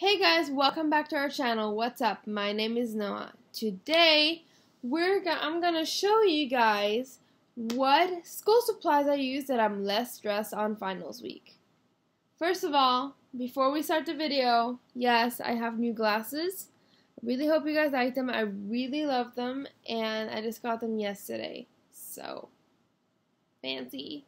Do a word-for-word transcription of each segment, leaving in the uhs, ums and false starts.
Hey guys, welcome back to our channel. What's up? My name is Noah. Today, we're go I'm gonna show you guys what school supplies I use that I'm less stressed on finals week. First of all, before we start the video, yes, I have new glasses. I really hope you guys like them. I really love them, and I just got them yesterday. So fancy.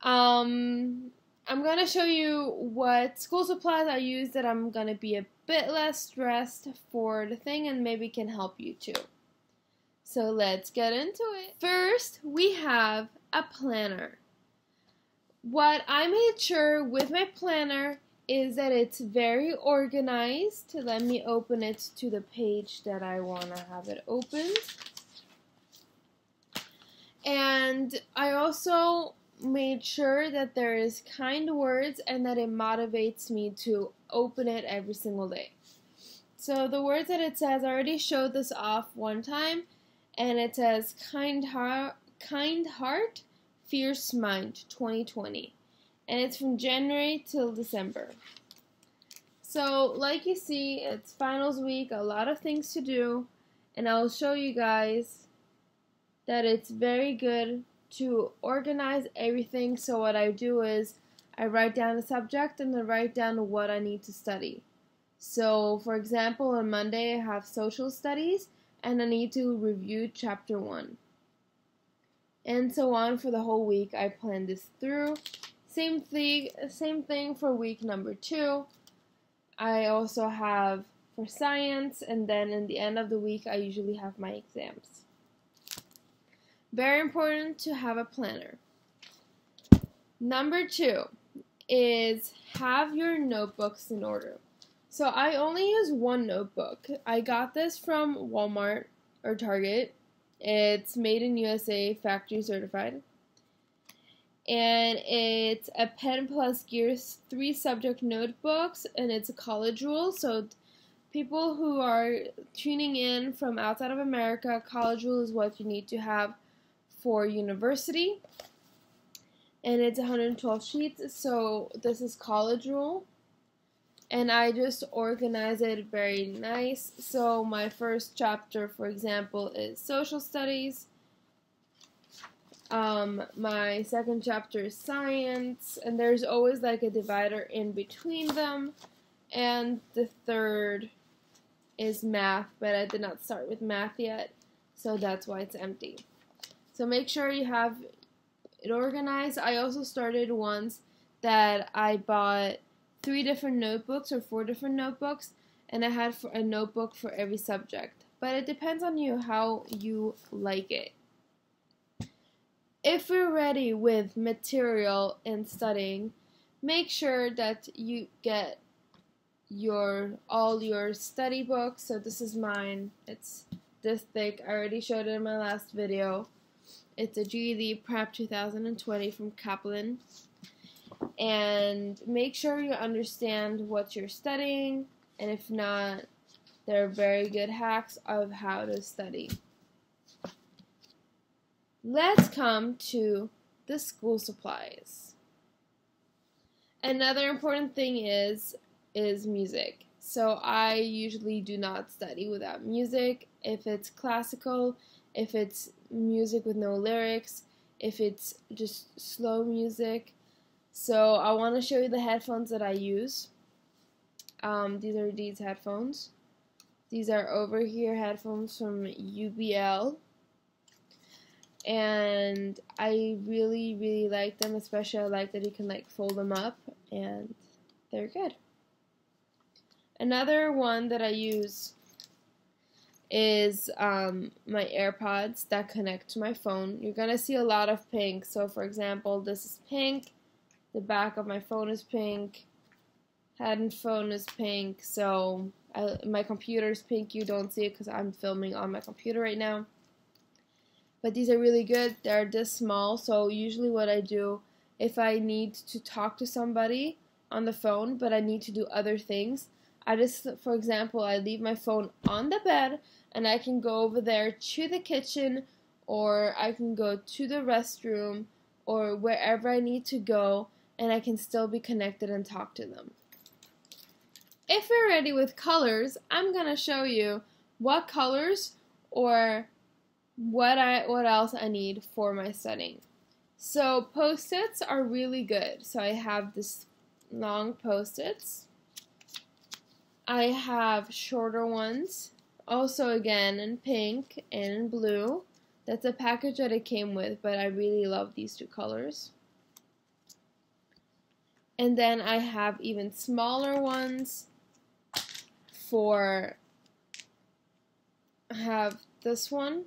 Um. I'm going to show you what school supplies I use that I'm going to be a bit less stressed for the thing and maybe can help you too. So let's get into it. First, we have a planner. What I made sure with my planner is that it's very organized. Let me open it to the page that I want to have it opened. And I also made sure that there is kind words and that it motivates me to open it every single day. So the words that it says, I already showed this off one time, and it says kind heart, kind heart, fierce mind, twenty twenty, and it's from January till December. So like you see, it's finals week, a lot of things to do, and I'll show you guys that it's very good to organize everything. So what I do is I write down the subject and I write down what I need to study. So for example, on Monday I have social studies and I need to review chapter one. And so on for the whole week. I plan this through. Same thing, same thing for week number two. I also have for science, and then in the end of the week I usually have my exams. Very important to have a planner. Number two is have your notebooks in order. So I only use one notebook. I got this from Walmart or Target. It's made in U S A, factory certified. And it's a Pen Plus Gears three subject notebooks, and it's a college rule. So people who are tuning in from outside of America, college rule is what you need to have for university, and it's one hundred twelve sheets, so this is college rule, and I just organize it very nice. So my first chapter, for example, is social studies. Um, my second chapter is science, and there's always like a divider in between them, and the third is math, but I did not start with math yet, so that's why it's empty. So make sure you have it organized. I also started once that I bought three different notebooks or four different notebooks, and I had for a notebook for every subject. But it depends on you how you like it. If you're ready with material and studying, make sure that you get your all your study books. So this is mine. It's this thick. I already showed it in my last video. It's a G E D Prep two thousand twenty from Kaplan. And make sure you understand what you're studying. And if not, there are very good hacks of how to study. Let's come to the school supplies. Another important thing is, is music. So I usually do not study without music. If it's classical, if it's music with no lyrics, if it's just slow music. So I want to show you the headphones that I use. Um, these are these headphones. These are over here headphones from U B L. And I really, really like them. Especially I like that you can like fold them up, and they're good. Another one that I use is um, my AirPods that connect to my phone. You're gonna see a lot of pink. So for example, this is pink, the back of my phone is pink, headphone is pink, so I, my computer is pink. You don't see it because I'm filming on my computer right now, but these are really good. They're this small, so usually what I do if I need to talk to somebody on the phone but I need to do other things, I just, for example, I leave my phone on the bed and I can go over there to the kitchen, or I can go to the restroom, or wherever I need to go, and I can still be connected and talk to them. If you're ready with colors, I'm going to show you what colors or what I what else I need for my studying. So Post-its are really good. So I have this long Post-its. I have shorter ones, also again in pink and in blue. That's a package that it came with, but I really love these two colors. And then I have even smaller ones for, I have this one,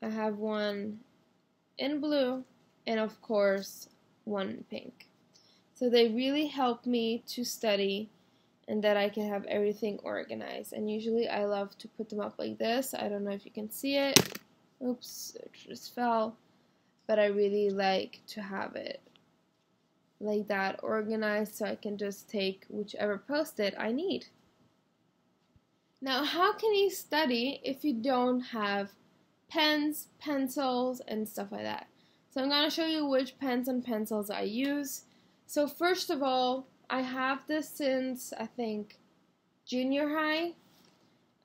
I have one in blue, and of course one in pink. So they really help me to study and that I can have everything organized. And usually I love to put them up like this. I don't know if you can see it. Oops, it just fell. But I really like to have it like that, organized, so I can just take whichever Post-it I need. Now, how can you study if you don't have pens, pencils, and stuff like that? So I'm going to show you which pens and pencils I use. So first of all, I have this since, I think, junior high.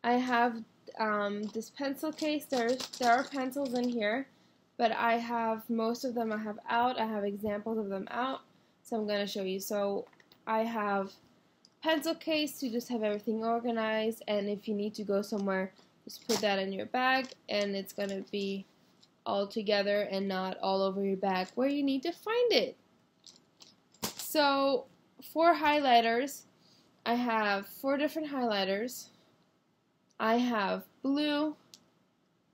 I have um, this pencil case. There's, there are pencils in here, but I have most of them I have out. I have examples of them out. So I'm going to show you. So I have pencil case to just have everything organized, and if you need to go somewhere, just put that in your bag and it's going to be all together and not all over your bag where you need to find it. So for highlighters, I have four different highlighters. I have blue,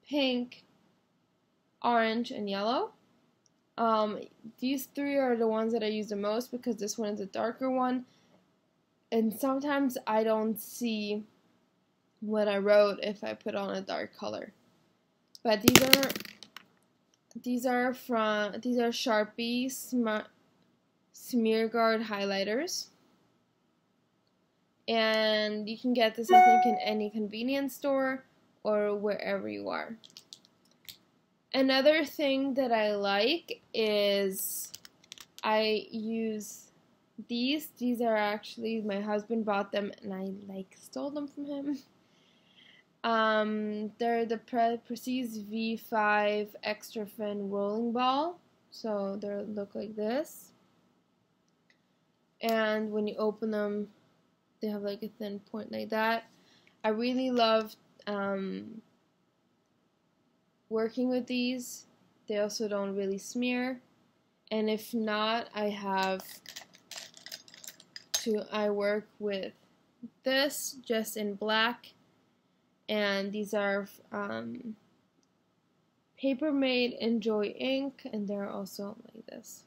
pink, orange, and yellow. Um, these three are the ones that I use the most because this one is a darker one, and sometimes I don't see what I wrote if I put on a dark color. But these are these are from these are Sharpie Smart Smear Guard highlighters, and you can get this, I think, in any convenience store or wherever you are. Another thing that I like is I use these. These are actually, my husband bought them and I like stole them from him. Um, they're the Pre Precise V five Extra Fin Rolling Ball. So they look like this. And when you open them, they have like a thin point like that. I really love um, working with these. They also don't really smear. And if not, I have to, I work with this just in black. And these are um, Paper Made Joy ink, and they're also like this.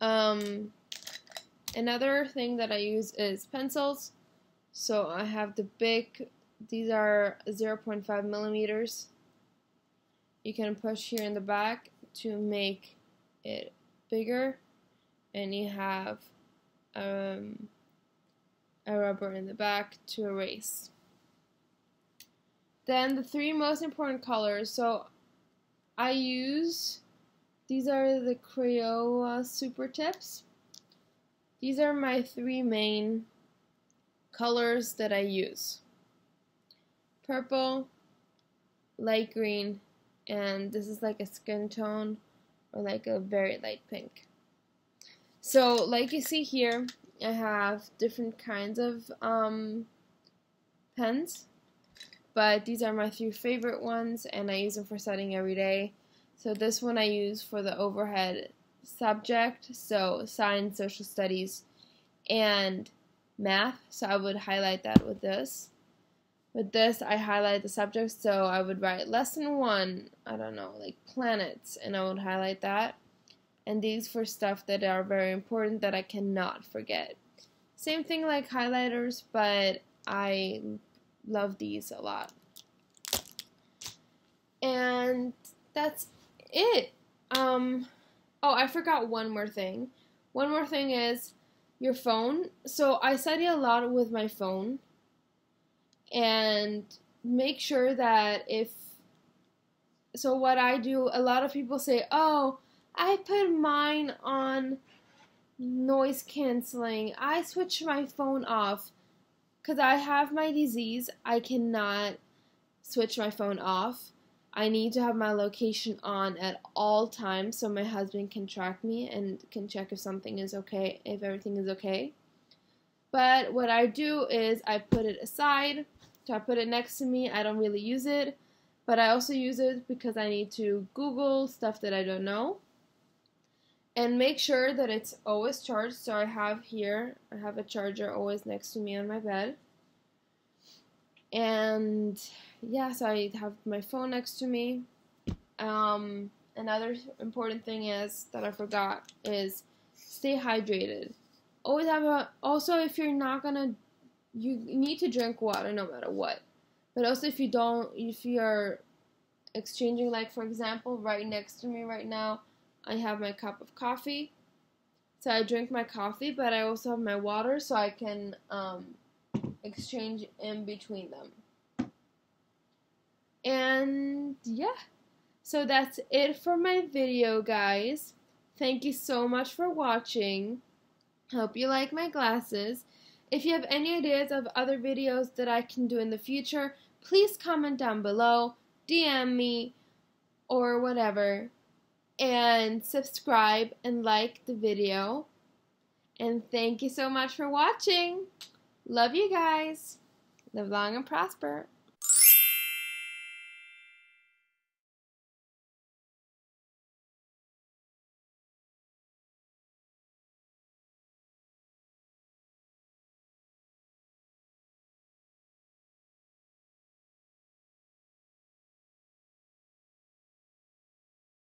Um, another thing that I use is pencils. So I have the big, these are zero point five millimeters. You can push here in the back to make it bigger, and you have um, a rubber in the back to erase. Then the three most important colors. So I use These are the Crayola Super Tips. These are my three main colors that I use. Purple, light green, and this is like a skin tone or like a very light pink. So like you see here, I have different kinds of um, pens, but these are my three favorite ones and I use them for studying every day. So this one I use for the overhead subject, so science, social studies, and math. So I would highlight that with this. With this, I highlight the subjects, so I would write lesson one, I don't know, like planets, and I would highlight that. And these for stuff that are very important that I cannot forget. Same thing like highlighters, but I love these a lot. And that's it. Um, oh, I forgot one more thing. One more thing is your phone. So I study a lot with my phone, and make sure that if, so what I do, a lot of people say, oh, I put mine on noise canceling. I switched my phone off because I have my disease. I cannot switch my phone off. I need to have my location on at all times so my husband can track me and can check if something is okay, if everything is okay. But what I do is I put it aside, so I put it next to me. I don't really use it, but I also use it because I need to Google stuff that I don't know and make sure that it's always charged. So I have here, I have a charger always next to me on my bed. And yeah, so I have my phone next to me. Um, another important thing is that I forgot is stay hydrated. Always have a. Also, if you're not gonna, you need to drink water no matter what. But also, if you don't, if you're exchanging, like for example, right next to me right now, I have my cup of coffee. So I drink my coffee, but I also have my water, so I can. Um, exchange in between them. And yeah, so that's it for my video, guys. Thank you so much for watching. Hope you like my glasses. If you have any ideas of other videos that I can do in the future, please comment down below, D M me, or whatever, and subscribe and like the video. And thank you so much for watching. Love you guys. Live long and prosper.